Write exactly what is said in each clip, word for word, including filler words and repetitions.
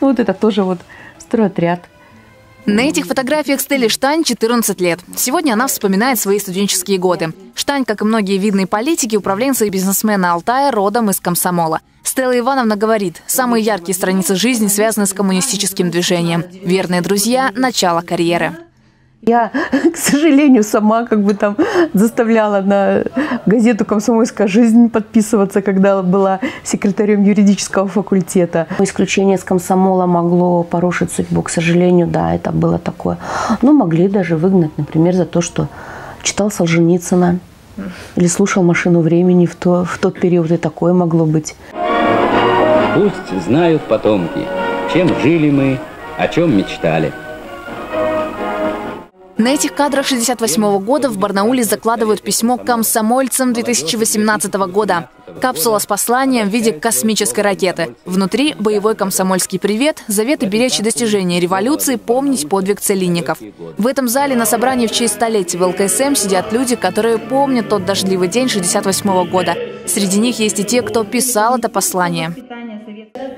Вот это тоже вот стройотряд. На этих фотографиях Стелле Штань четырнадцать лет. Сегодня она вспоминает свои студенческие годы. Штань, как и многие видные политики, управленцы и бизнесмены Алтая, родом из комсомола. Стелла Ивановна говорит, самые яркие страницы жизни связаны с коммунистическим движением. Верные друзья – начало карьеры. Я, к сожалению, сама как бы там заставляла на газету «Комсомольская жизнь» подписываться, когда была секретарем юридического факультета. Исключение с комсомола могло порушить судьбу, к сожалению, да, это было такое. Ну, могли даже выгнать, например, за то, что читал Солженицына или слушал «Машину времени» в, то, в тот период, и такое могло быть. Пусть знают потомки, чем жили мы, о чем мечтали. На этих кадрах шестьдесят восьмого года в Барнауле закладывают письмо комсомольцам две тысячи восемнадцатого года. Капсула с посланием в виде космической ракеты. Внутри боевой комсомольский привет, заветы беречь достижения революции, помнить подвиг целинников. В этом зале на собрании в честь столетия ЛКСМ сидят люди, которые помнят тот дождливый день шестьдесят восьмого года. Среди них есть и те, кто писал это послание.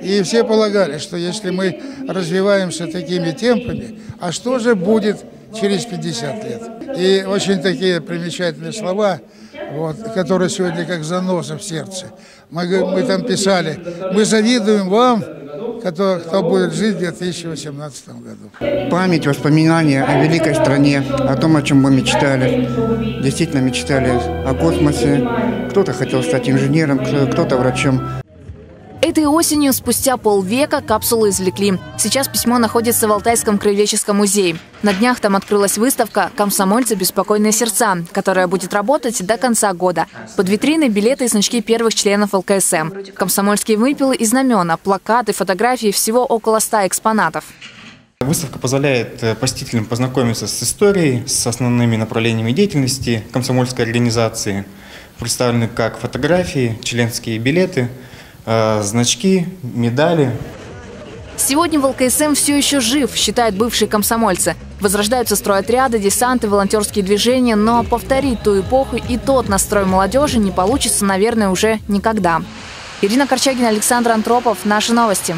И все полагали, что если мы развиваемся такими темпами, а что же будет через пятьдесят лет. И очень такие примечательные слова, вот, которые сегодня как заноза в сердце. Мы, мы там писали, мы завидуем вам, кто, кто будет жить в две тысячи восемнадцатом году. Память, воспоминания о великой стране, о том, о чем мы мечтали. Действительно мечтали о космосе. Кто-то хотел стать инженером, кто-то врачом. Этой осенью, спустя полвека, капсулу извлекли. Сейчас письмо находится в Алтайском краеведческом музее. На днях там открылась выставка «Комсомольцы. Беспокойные сердца», которая будет работать до конца года. Под витриной билеты и значки первых членов ЛКСМ. Комсомольские выпилы и знамена, плакаты, фотографии – всего около ста экспонатов. Выставка позволяет посетителям познакомиться с историей, с основными направлениями деятельности комсомольской организации. Представлены как фотографии, членские билеты, значки, медали. Сегодня в ЛКСМ все еще жив, считают бывшие комсомольцы. Возрождаются стройотряды, десанты, волонтерские движения, но повторить ту эпоху и тот настрой молодежи не получится, наверное, уже никогда. Ирина Корчагина, Александр Антропов. Наши новости.